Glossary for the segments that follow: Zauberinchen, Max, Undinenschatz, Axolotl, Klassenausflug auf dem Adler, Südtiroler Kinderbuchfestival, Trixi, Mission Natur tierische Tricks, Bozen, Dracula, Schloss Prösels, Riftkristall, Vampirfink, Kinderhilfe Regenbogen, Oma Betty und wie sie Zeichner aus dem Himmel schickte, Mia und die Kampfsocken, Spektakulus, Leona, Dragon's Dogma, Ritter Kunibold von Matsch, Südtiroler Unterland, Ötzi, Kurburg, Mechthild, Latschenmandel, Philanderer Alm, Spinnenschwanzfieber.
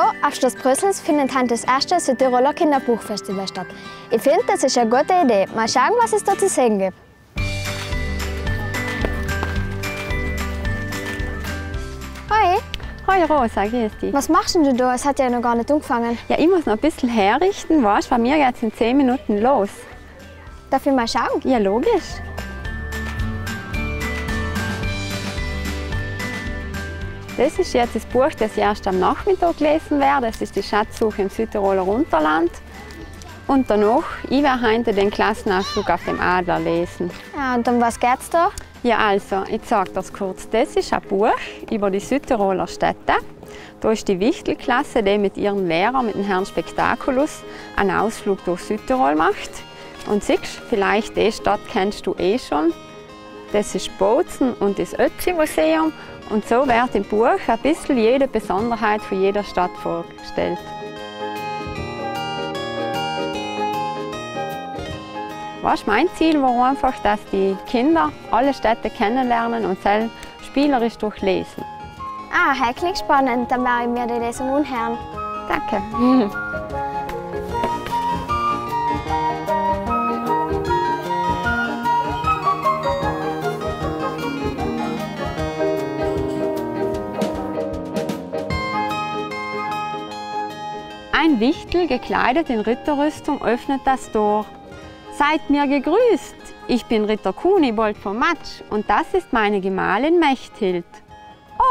So, auf Schloss Prösels findet heute das erste Südtiroler Kinderbuchfestival statt. Ich finde, das ist eine gute Idee. Mal schauen, was es dort zu sehen gibt. Hi. Hi Rosa, grüß dich. Was machst denn du da? Es hat ja noch gar nicht angefangen. Ja, ich muss noch ein bisschen herrichten, weißt du? Bei mir geht es in 10 Minuten los. Darf ich mal schauen? Ja, logisch. Das ist jetzt das Buch, das erst am Nachmittag gelesen werde. Das ist die Schatzsuche im Südtiroler Unterland. Und danach, ich werde heute den Klassenausflug auf dem Adler lesen. Ja, und um was geht's da? Ja, also, ich sage das kurz. Das ist ein Buch über die Südtiroler Städte. Da ist die Wichtelklasse, die mit ihrem Lehrer, mit dem Herrn Spektakulus, einen Ausflug durch Südtirol macht. Und siehst, vielleicht die Stadt kennst du eh schon. Das ist Bozen und das Ötzi-Museum. Und so wird im Buch ein bisschen jede Besonderheit von jeder Stadt vorgestellt. Was mein Ziel war einfach, dass die Kinder alle Städte kennenlernen und selbst spielerisch durchlesen. Ah, heiklig spannend. Dann werde ich mir die Lesung anhören. Danke. Ein Wichtel, gekleidet in Ritterrüstung, öffnet das Tor. Seid mir gegrüßt! Ich bin Ritter Kunibold von Matsch und das ist meine Gemahlin Mechthild.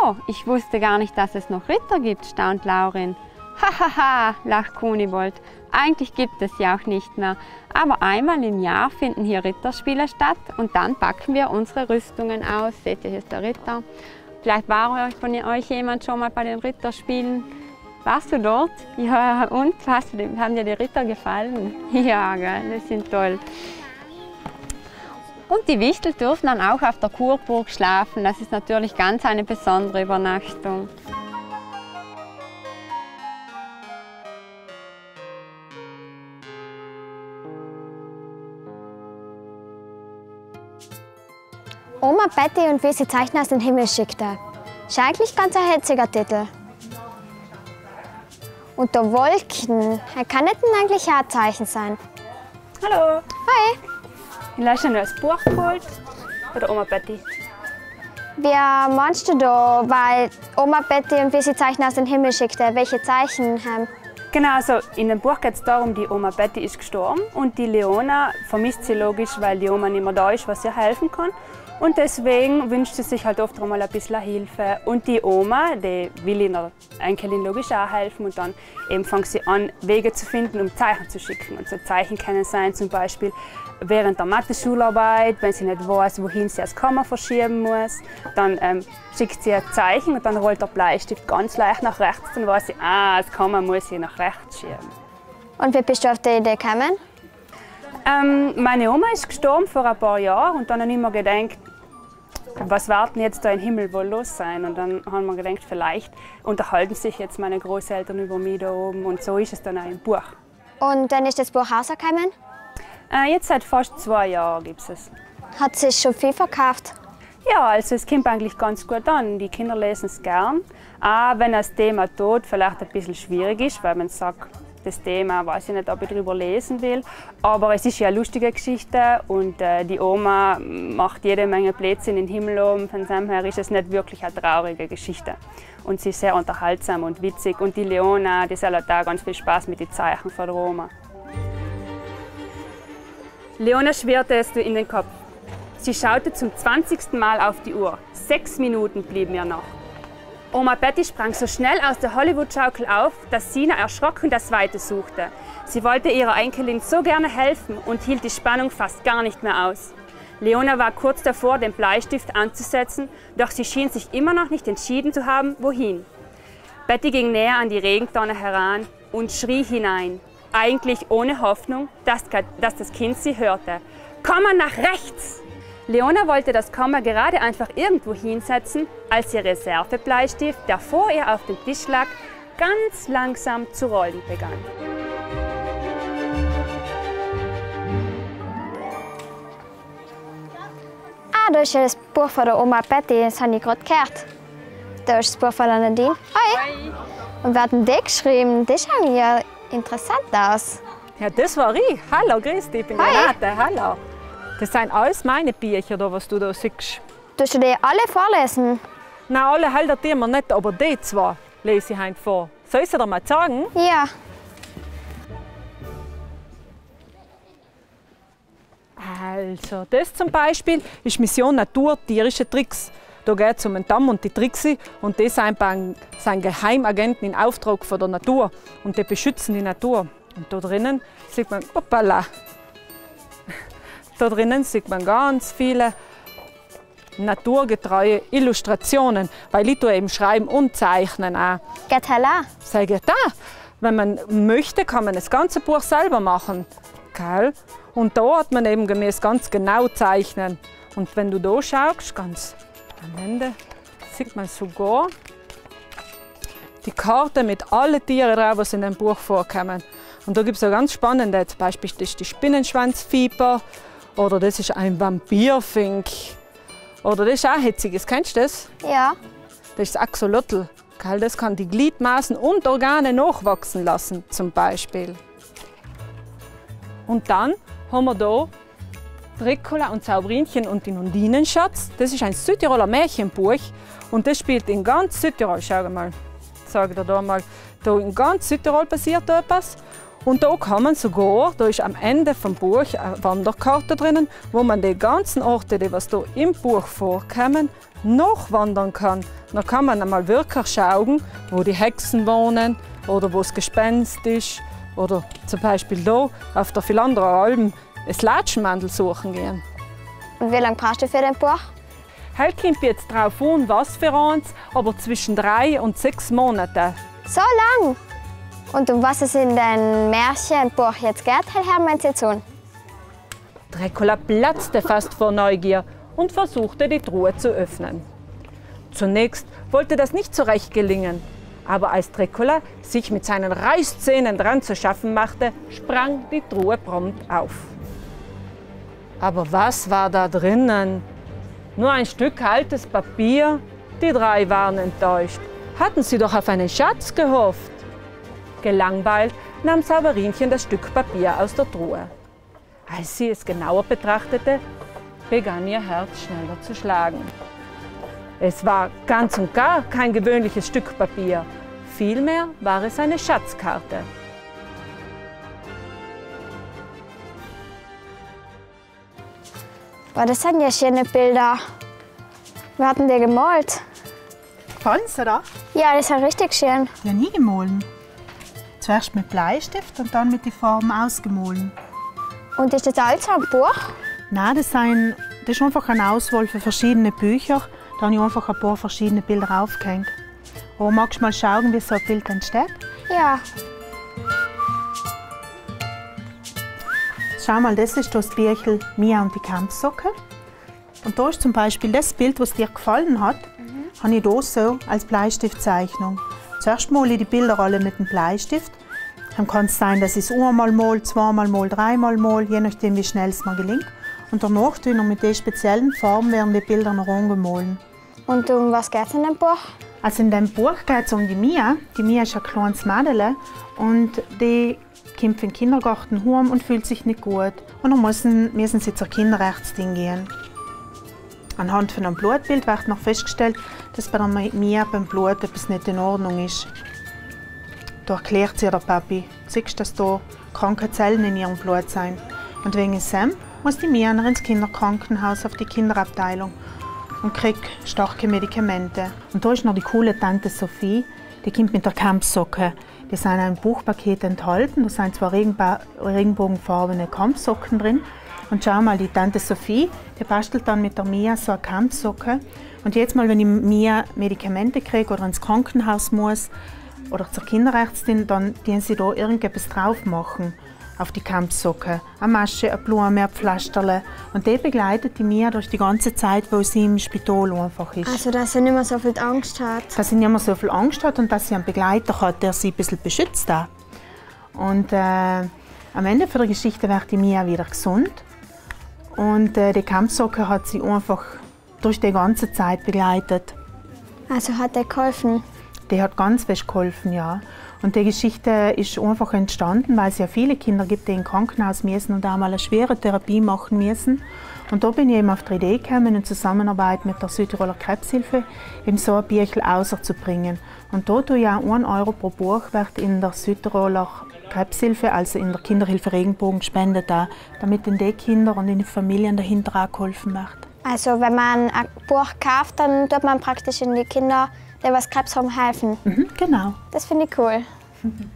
Oh, ich wusste gar nicht, dass es noch Ritter gibt, staunt Laurin. Hahaha, lacht Kunibold. Eigentlich gibt es ja auch nicht mehr. Aber einmal im Jahr finden hier Ritterspiele statt und dann packen wir unsere Rüstungen aus. Seht ihr, hier ist der Ritter. Vielleicht war von euch jemand schon mal bei den Ritterspielen. Warst du dort? Ja, und? Haben dir die Ritter gefallen? Ja, gell? Das sind toll. Und die Wichtel dürfen dann auch auf der Kurburg schlafen. Das ist natürlich ganz eine besondere Übernachtung. Oma Betty und wie sie Zeichner aus dem Himmel schickte. Ist eigentlich ganz ein hetziger Titel. Unter Wolken. Er kann nicht eigentlich ein Zeichen sein. Hallo. Hi. Ich habe noch ein Buch geholt von der Oma Betty. Wie meinst du da, weil Oma Betty und wie sie Zeichen aus dem Himmel schickte, welche Zeichen haben? Genau, also in dem Buch geht es darum, die Oma Betty ist gestorben und die Leona vermisst sie logisch, weil die Oma nicht mehr da ist, was ihr helfen kann. Und deswegen wünscht sie sich halt oft mal ein bisschen Hilfe. Und die Oma, die will ihrer Enkelin logisch auch helfen und dann eben fängt sie an, Wege zu finden, um Zeichen zu schicken. Und so Zeichen können sein, zum Beispiel während der Mathe-Schularbeit, wenn sie nicht weiß, wohin sie das Kammer verschieben muss, dann schickt sie ein Zeichen und dann rollt der Bleistift ganz leicht nach rechts, dann weiß sie, ah, das Kammer muss sie nach rechts schieben. Und wie bist du auf die Idee gekommen? Meine Oma ist gestorben vor ein paar Jahren und dann habe ich mir gedacht, was wird denn jetzt da im Himmel wohl los sein? Und dann haben wir gedacht, vielleicht unterhalten sich jetzt meine Großeltern über mich da oben und so ist es dann auch im Buch. Und dann ist das Buch rausgekommen? Jetzt seit fast 2 Jahren gibt es es. Hat sich schon viel verkauft? Ja, also es kommt eigentlich ganz gut an. Die Kinder lesen es gern, auch wenn das Thema Tod vielleicht ein bisschen schwierig ist, weil man sagt, das Thema, weiß ich nicht, ob ich darüber lesen will, aber es ist ja eine lustige Geschichte und die Oma macht jede Menge Blödsinn in den Himmel oben, von dem her ist es nicht wirklich eine traurige Geschichte und sie ist sehr unterhaltsam und witzig und die Leona, die hat da ganz viel Spaß mit den Zeichen von der Oma. Leona schwirrte es in den Kopf. Sie schaute zum 20. Mal auf die Uhr. 6 Minuten blieben ihr noch. Oma Betty sprang so schnell aus der Hollywood-Schaukel auf, dass Sina erschrocken das Weite suchte. Sie wollte ihrer Enkelin so gerne helfen und hielt die Spannung fast gar nicht mehr aus. Leona war kurz davor, den Bleistift anzusetzen, doch sie schien sich immer noch nicht entschieden zu haben, wohin. Betty ging näher an die Regentonne heran und schrie hinein, eigentlich ohne Hoffnung, dass das Kind sie hörte. Komma nach rechts! Leona wollte das Komma gerade einfach irgendwo hinsetzen, als ihr Reservebleistift, der vor ihr auf dem Tisch lag, ganz langsam zu rollen begann. Ah, da ist ja das Buch von der Oma Betty, das habe ich gerade gehört. Da ist das Buch von der Nadine. Hi! Und wir hatten das geschrieben. Das schaut ja interessant aus. Ja, das war ich. Hallo, grüß dich, ich bin Renate. Hallo. Das sind alles meine Bücher, was du da siehst. Tust du die alle vorlesen? Nein, alle halten die immer nicht, aber die zwei lese ich heute vor. Soll ich sie dir mal zeigen? Ja. Also, das zum Beispiel ist Mission Natur tierische Tricks. Da geht es um den Damm und die Trixi. Und die sind Geheimagenten in Auftrag von der Natur. Und die beschützen die Natur. Und da drinnen sieht man, hoppala, da drinnen sieht man ganz viele naturgetreue Illustrationen, weil ich eben schreiben und zeichnen auch. Gatala. Sei gata. Wenn man möchte, kann man das ganze Buch selber machen. Gell? Und da hat man eben gemäß ganz genau zeichnen. Und wenn du da schaust, ganz am Ende, sieht man sogar die Karte mit allen Tieren drauf, die in dem Buch vorkommen. Und da gibt es auch ganz spannende, zum Beispiel das ist die Spinnenschwanzfieber oder das ist ein Vampirfink. Oder das ist auch hitziges, kennst du das? Ja. Das ist das Axolotl. Das kann die Gliedmaßen und Organe nachwachsen lassen, zum Beispiel. Und dann haben wir hier Dracula und Zauberinchen und den Undinenschatz. Das ist ein Südtiroler Märchenbuch und das spielt in ganz Südtirol. Schau mal, ich sage dir da mal, da in ganz Südtirol passiert etwas. Und da kann man sogar, da ist am Ende vom Buch eine Wanderkarte drinnen, wo man die ganzen Orte, die was da im Buch vorkommen, nachwandern kann. Dann kann man einmal wirklich schauen, wo die Hexen wohnen oder wo das Gespenst ist. Oder zum Beispiel hier auf der Philanderer Alm das Latschenmandel suchen gehen. Und wie lange brauchst du für den Buch? Heute kommt jetzt drauf an, was für eins, aber zwischen 3 und 6 Monaten. So lang? Und um was es in deinem Märchenbuch jetzt geht, haben wir jetzt schon. Dracula platzte fast vor Neugier und versuchte, die Truhe zu öffnen. Zunächst wollte das nicht so recht gelingen. Aber als Dracula sich mit seinen Reißzähnen dran zu schaffen machte, sprang die Truhe prompt auf. Aber was war da drinnen? Nur ein Stück altes Papier? Die drei waren enttäuscht. Hatten sie doch auf einen Schatz gehofft. Gelangweilt nahm Zauberinchen das Stück Papier aus der Truhe. Als sie es genauer betrachtete, begann ihr Herz schneller zu schlagen. Es war ganz und gar kein gewöhnliches Stück Papier. Vielmehr war es eine Schatzkarte. Boah, das sind ja schöne Bilder. Wir hatten die gemalt. Gefallen's dir da? Ja, das ist richtig schön. Ja, nie gemahlen. Zuerst mit Bleistift und dann mit den Farben ausgemahlen. Und ist das alles ein Buch? Nein, das ist einfach eine Auswahl für verschiedene Bücher. Da habe ich einfach ein paar verschiedene Bilder aufgehängt. Oh, magst du mal schauen, wie so ein Bild entsteht? Ja. Schau mal, das ist das Büchel Mia und die Kampfsocken. Und da ist zum Beispiel das Bild, was dir gefallen hat, habe ich da so als Bleistiftzeichnung. Zuerst male ich die Bilder alle mit dem Bleistift. Dann kann es sein, dass ich es einmal mal, zweimal mal, dreimal mal, je nachdem wie schnell es mir gelingt. Und danach tun wir mit diesen speziellen Farben werden die Bilder noch angemalt. Und um was geht es in dem Buch? Also in dem Buch geht es um die Mia. Die Mia ist ein kleines Mädel und die kommt vom Kindergarten heim und fühlt sich nicht gut. Und dann müssen sie zur Kinderärztin gehen. Anhand von einem Blutbild wird noch festgestellt, dass bei der Mia beim Blut etwas nicht in Ordnung ist. Da erklärt sie der Papi, siehst, dass da kranke Zellen in ihrem Blut sind. Und wegen Sam muss die Mia noch ins Kinderkrankenhaus auf die Kinderabteilung und kriegt starke Medikamente. Und da ist noch die coole Tante Sophie, die kommt mit der Kampfsocke. Die sind in einem Buchpaket enthalten, da sind zwar regenbogenfarbene Kampfsocken drin. Und schau mal, die Tante Sophie, die bastelt dann mit der Mia so eine Kampfsocke. Und jetzt mal, wenn die Mia Medikamente kriegt oder ins Krankenhaus muss oder zur Kinderärztin, dann tun sie da irgendetwas drauf machen auf die Kampfsocke. Eine Masche, eine Blume, ein Pflasterle. Und die begleitet die Mia durch die ganze Zeit, wo sie im Spital einfach ist. Also, dass sie nicht mehr so viel Angst hat. Dass sie nicht mehr so viel Angst hat und dass sie einen Begleiter hat, der sie ein bisschen beschützt hat. Und am Ende der Geschichte wird die Mia wieder gesund. Und die Kampfsocke hat sie einfach durch die ganze Zeit begleitet. Also hat er geholfen? Die hat ganz fest geholfen, ja. Und die Geschichte ist einfach entstanden, weil es ja viele Kinder gibt, die in Krankenhaus müssen und einmal eine schwere Therapie machen müssen. Und da bin ich eben auf die Idee gekommen, in Zusammenarbeit mit der Südtiroler Krebshilfe eben so ein Büchlein rauszubringen. Und da tue ich auch 1 Euro pro Buchwert in der Südtiroler Krebshilfe, also in der Kinderhilfe Regenbogen, spendet auch, damit in die Kinder und in die Familien dahinter auch geholfen wird. Also wenn man ein Buch kauft, dann tut man praktisch in die Kinder, die was Krebs haben, helfen. Mhm, genau. Das finde ich cool. Mhm.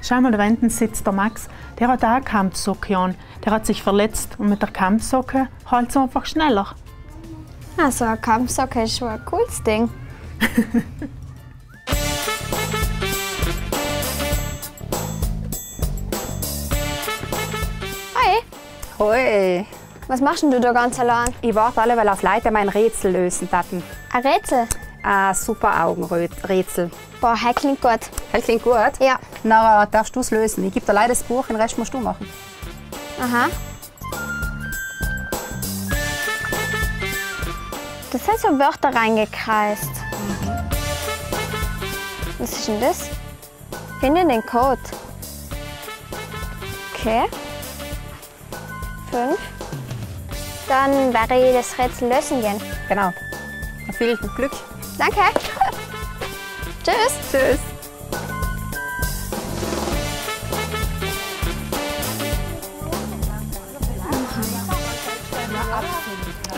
Schau mal, da hinten sitzt der Max. Der hat auch eine Kampfsocke an. Der hat sich verletzt und mit der Kampfsocke halt so einfach schneller. Also eine Kampfsocke ist schon ein cooles Ding. Hi. Hoi. Was machst denn du da ganz allein? Ich warte alle, weil auf Leute mein Rätsel lösen taten. Ein Rätsel? Ein super Augenrätsel. Boah, das klingt gut. Das klingt gut? Ja. Na, darfst du es lösen. Ich gebe dir leider das Buch, den Rest musst du machen. Aha. Das sind so Wörter reingekreist. Was ist denn das? Finde den Code. Okay. 5. Dann werde ich das Rätsel lösen gehen. Genau. Viel Glück. Danke. Tschüss. Tschüss.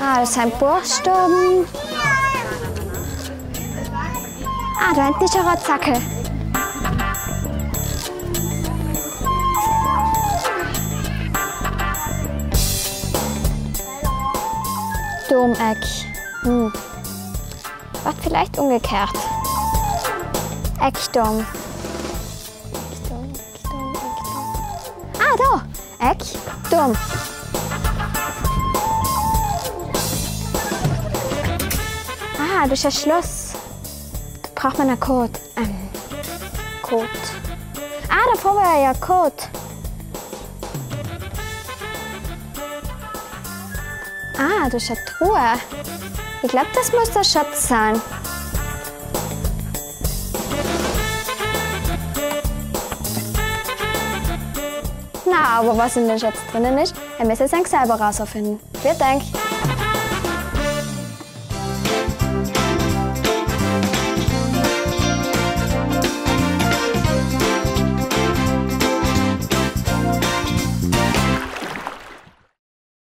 Ah, das sind Buchstaben. Ah, da hinten ist eine Rotzacke. Domeck. Hm. Wird vielleicht umgekehrt. Eckdom. Ah, da! Eckdom. Ah, das ist ein Schloss. Da braucht man einen Code. Code. Ah, da vorne war ja ein Code. Ah, das ist eine Truhe. Ich glaube, das muss der Schatz sein. Na, aber was in dem Schatz drinnen ist, er muss es selber rausfinden. Wir denken.